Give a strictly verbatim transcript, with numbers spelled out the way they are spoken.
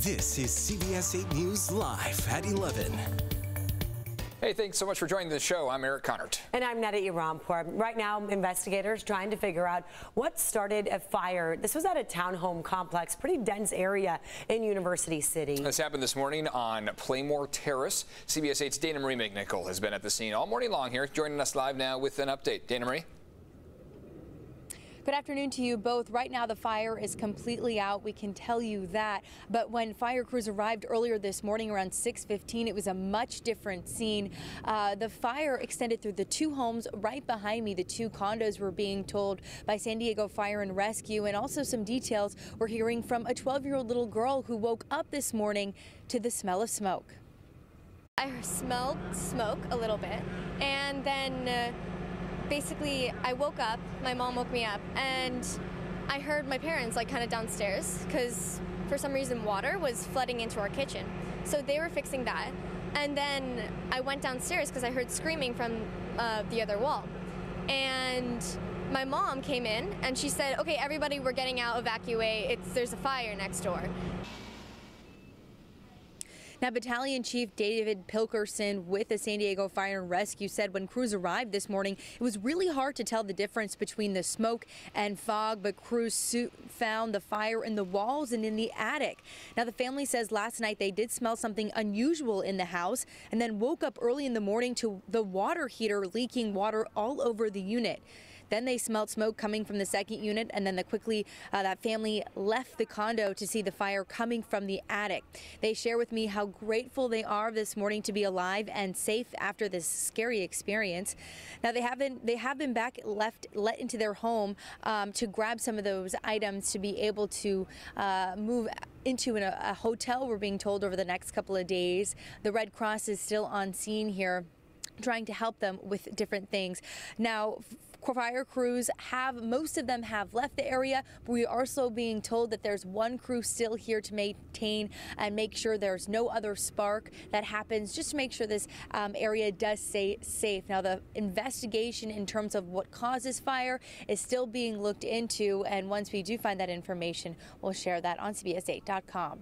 This is C B S eight News Live at eleven. Hey, thanks so much for joining the show. I'm Eric Connert. And I'm Netta Irampur. Right now, investigators trying to figure out what started a fire. This was at a townhome complex, pretty dense area in University City. This happened this morning on Playmore Terrace. C B S eight's Dana Marie McNichol has been at the scene all morning long here, joining us live now with an update. Dana Marie? Good afternoon to you both. Right now the fire is completely out, we can tell you that, but when fire crews arrived earlier this morning around six fifteen, it was a much different scene. Uh, the fire extended through the two homes right behind me. The two condos were being told by San Diego Fire and Rescue, and also some details we're hearing from a twelve year old little girl who woke up this morning to the smell of smoke. I smelled smoke a little bit, and then uh, basically, I woke up, my mom woke me up, and I heard my parents like kind of downstairs because for some reason water was flooding into our kitchen. So they were fixing that. And then I went downstairs because I heard screaming from uh, the other wall. And my mom came in and she said, okay, everybody, we're getting out, evacuate, it's, there's a fire next door. Now, Battalion Chief David Pilkerson with the San Diego Fire and Rescue said when crews arrived this morning, it was really hard to tell the difference between the smoke and fog, but crews found the fire in the walls and in the attic. Now, the family says last night they did smell something unusual in the house and then woke up early in the morning to the water heater leaking water all over the unit. Then they smelled smoke coming from the second unit, and then the quickly uh, that family left the condo to see the fire coming from the attic. They share with me how grateful they are this morning to be alive and safe after this scary experience. Now they haven't they have been back left let into their home um, to grab some of those items to be able to uh, move into an, a hotel, we're being told, over the next couple of days. The Red Cross is still on scene here, trying to help them with different things. Now, fire crews have, most of them have left the area, but we are also being told that there's one crew still here to maintain and make sure there's no other spark that happens, just to make sure this um, area does stay safe. Now, the investigation in terms of what causes fire is still being looked into, and once we do find that information, we'll share that on C B S eight dot com.